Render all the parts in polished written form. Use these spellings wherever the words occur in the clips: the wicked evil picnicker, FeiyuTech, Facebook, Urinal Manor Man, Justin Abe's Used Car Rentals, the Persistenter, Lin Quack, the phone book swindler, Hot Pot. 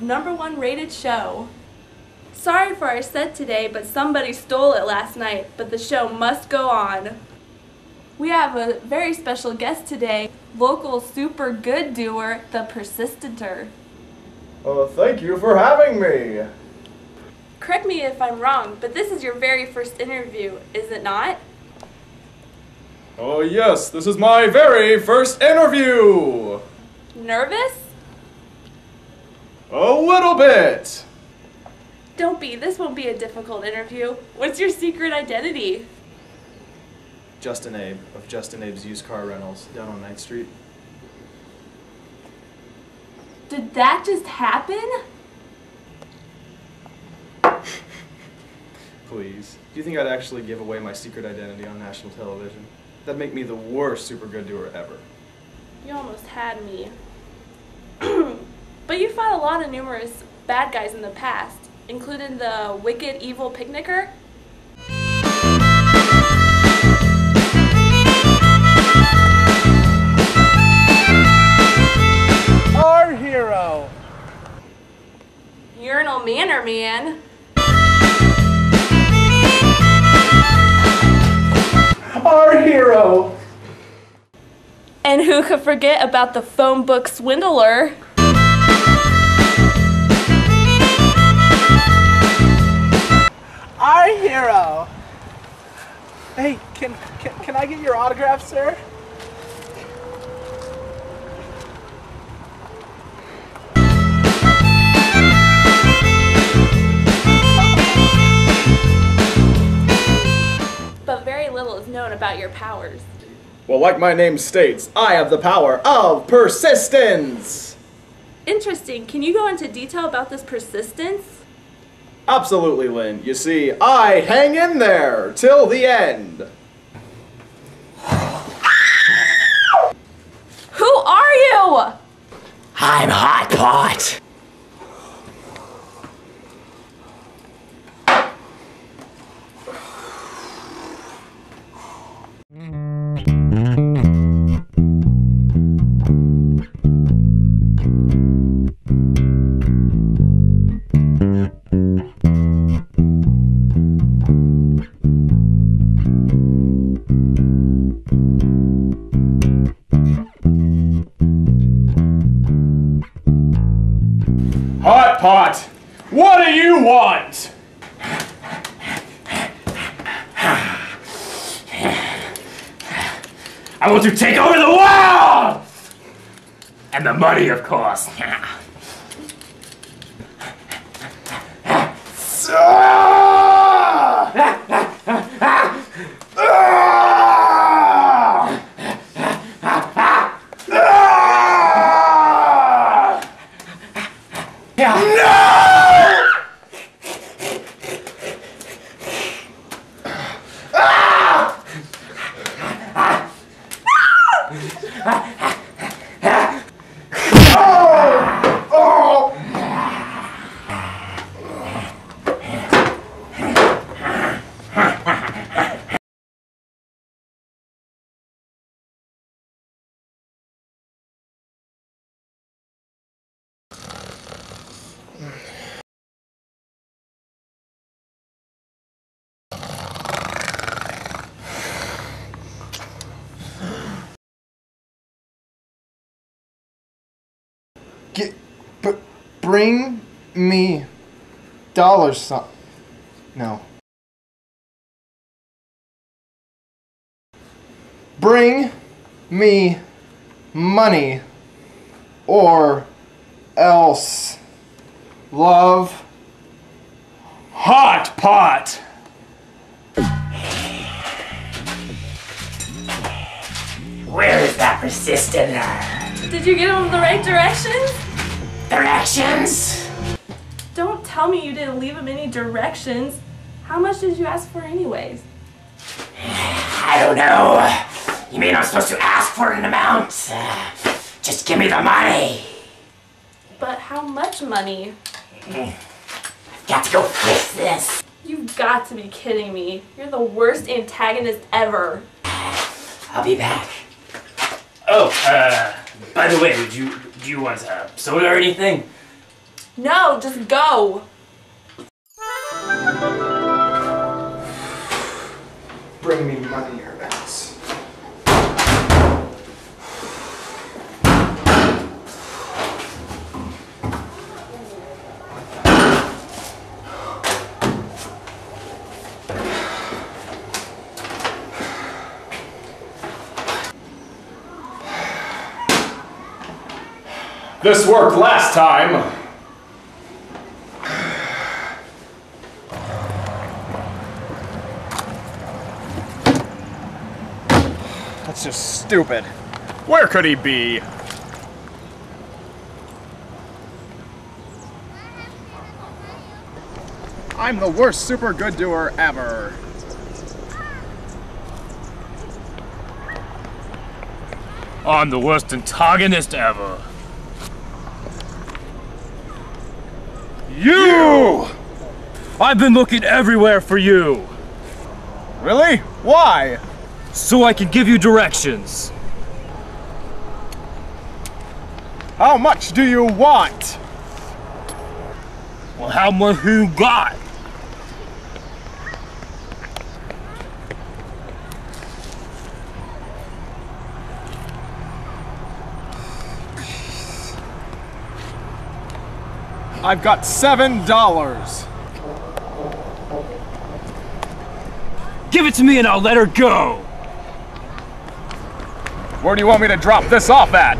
Wisconsin's #1 rated show. Sorry for our set today, but somebody stole it last night, but the show must go on. We have a very special guest today, local super good doer, the Persistenter. Oh, thank you for having me. Correct me if I'm wrong, but this is your very first interview, is it not? Oh yes, this is my very first interview! Nervous? A little bit! Don't be, this won't be a difficult interview. What's your secret identity? Justin Abe, of Justin Abe's Used Car Rentals, down on 9th Street. Did that just happen? Please, do you think I'd actually give away my secret identity on national television? That'd make me the worst super good doer ever. You almost had me. But you fought a lot of numerous bad guys in the past, including the wicked evil picnicker. Our hero! Urinal Manor Man. Our hero! And who could forget about the phone book swindler? Our hero! Hey, can I get your autograph, sir? About your powers. Well, like my name states, I have the power of persistence! Interesting. Can you go into detail about this persistence? Absolutely, Lynn. You see, I hang in there till the end. Who are you? I'm Hot Pot. Hot Pot, what do you want? I want to take over the world! And the money, of course. Bring me dollar sign. No. Bring me money or else love Hot Pot. Where is that Persistenter? Did you get him the right direction? Directions? Don't tell me you didn't leave him any directions. How much did you ask for anyways? I don't know. You mean I'm supposed to ask for an amount? Just give me the money. But how much money? I've got to go fix this. You've got to be kidding me. You're the worst antagonist ever. I'll be back. Oh, by the way, do you want soda or anything? No, just go. Bring me money or else. This worked last time. That's just stupid. Where could he be? I'm the worst super good doer ever. I'm the worst antagonist ever. You! I've been looking everywhere for you. Really? Why? So I can give you directions. How much do you want? Well, how much you got? I've got $7. Give it to me and I'll let her go. Where do you want me to drop this off at?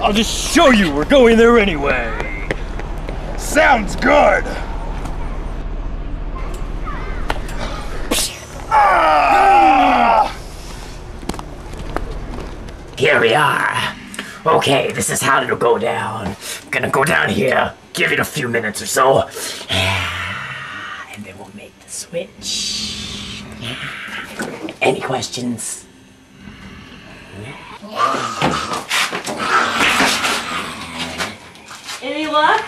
I'll just show you. We're going there anyway. Sounds good. Ah! Here we are. Okay, this is how it'll go down. I'm gonna go down here, give it a few minutes or so, and then we'll make the switch. Any questions? Any luck?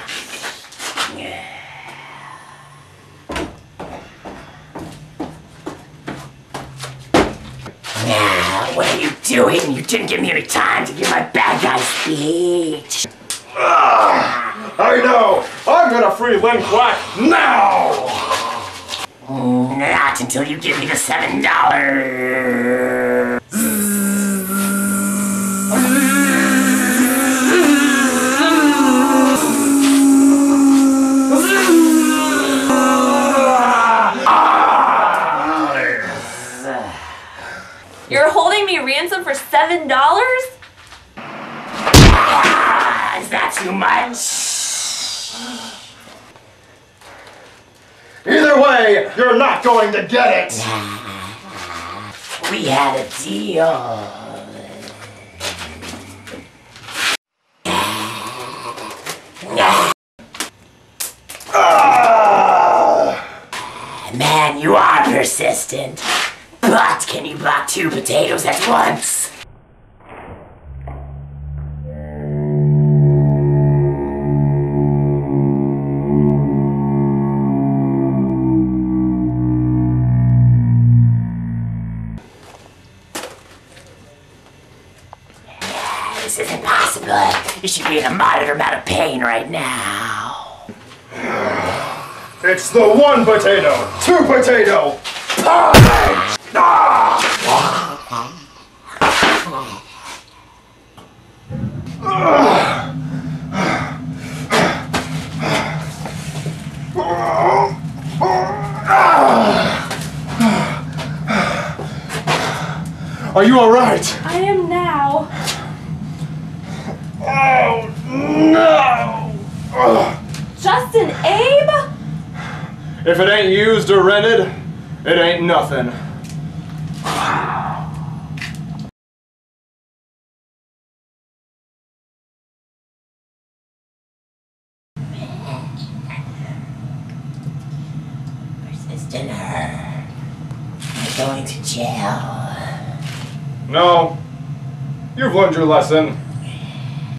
Now, what are you doing? You didn't give me any time to give my bad guy speech. I know! I'm gonna free Lin Quack now! Not until you give me the $7. You're holding me ransom for $7? Is that too much? Either way, you're not going to get it! We had a deal. Man, you are persistent. But can you block two potatoes at once? This isn't possible. You should be in a moderate amount of pain right now. It's the one potato, two potato, punch! Are you all right? I am now. Oh, no! Justin Abe? If it ain't used or rented, it ain't nothing. Persistenter. You're going to jail. No. You've learned your lesson.